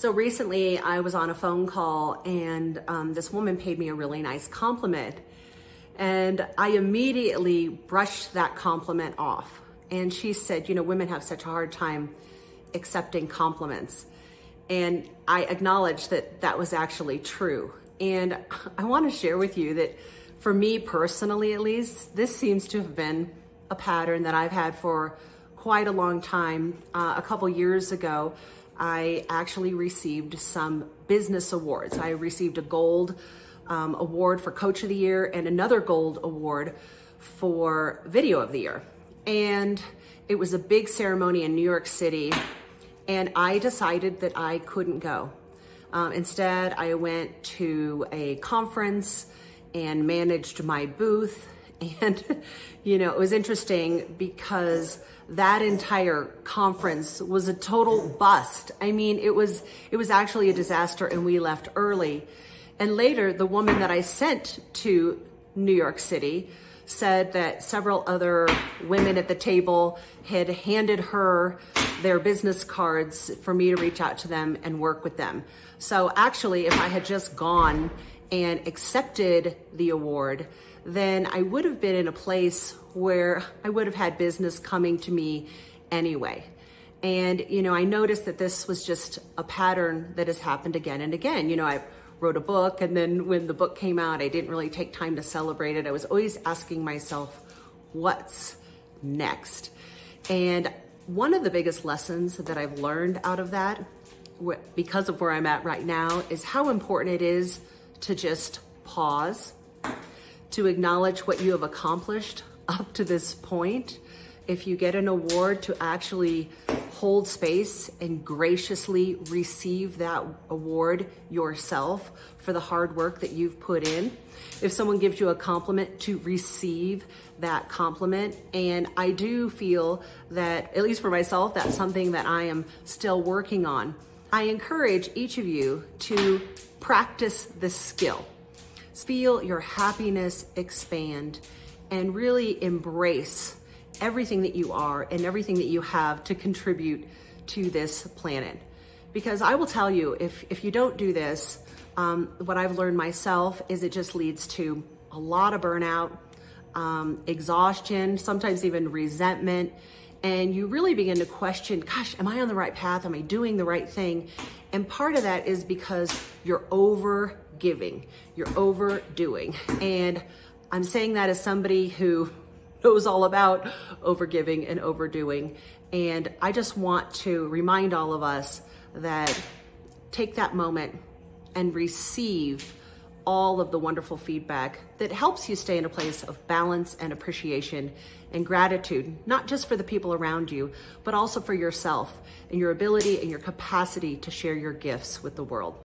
So recently I was on a phone call and this woman paid me a really nice compliment, and I immediately brushed that compliment off. And she said, you know, women have such a hard time accepting compliments. And I acknowledged that that was actually true. And I want to share with you that for me personally, at least, this seems to have been a pattern that I've had for quite a long time. A couple years ago, I actually received some business awards. I received a gold award for Coach of the Year and another gold award for Video of the Year. And it was a big ceremony in New York City, and I decided that I couldn't go. Instead, I went to a conference and managed my booth. And, you know, it was interesting because that entire conference was a total bust. I mean, it was actually a disaster, and we left early. And later, the woman that I sent to New York City said that several other women at the table had handed her their business cards for me to reach out to them and work with them. So actually, if I had just gone and accepted the award, then I would have been in a place where I would have had business coming to me anyway. And, you know, I noticed that this was just a pattern that has happened again and again. You know, I wrote a book, and then when the book came out, I didn't really take time to celebrate it. I was always asking myself, what's next? And one of the biggest lessons that I've learned out of that, because of where I'm at right now, is how important it is to just pause, to acknowledge what you have accomplished up to this point. If you get an award, to actually hold space and graciously receive that award yourself for the hard work that you've put in. If someone gives you a compliment, to receive that compliment. And I do feel that, at least for myself, that's something that I am still working on. I encourage each of you to practice this skill. Feel your happiness expand and really embrace everything that you are and everything that you have to contribute to this planet. Because I will tell you, if you don't do this, what I've learned myself is it just leads to a lot of burnout, exhaustion, sometimes even resentment. And you really begin to question, gosh, am I on the right path? Am I doing the right thing? And part of that is because you're over-giving, you're overdoing. And I'm saying that as somebody who knows all about overgiving and overdoing. And I just want to remind all of us that take that moment and receive all of the wonderful feedback that helps you stay in a place of balance and appreciation and gratitude, not just for the people around you, but also for yourself and your ability and your capacity to share your gifts with the world.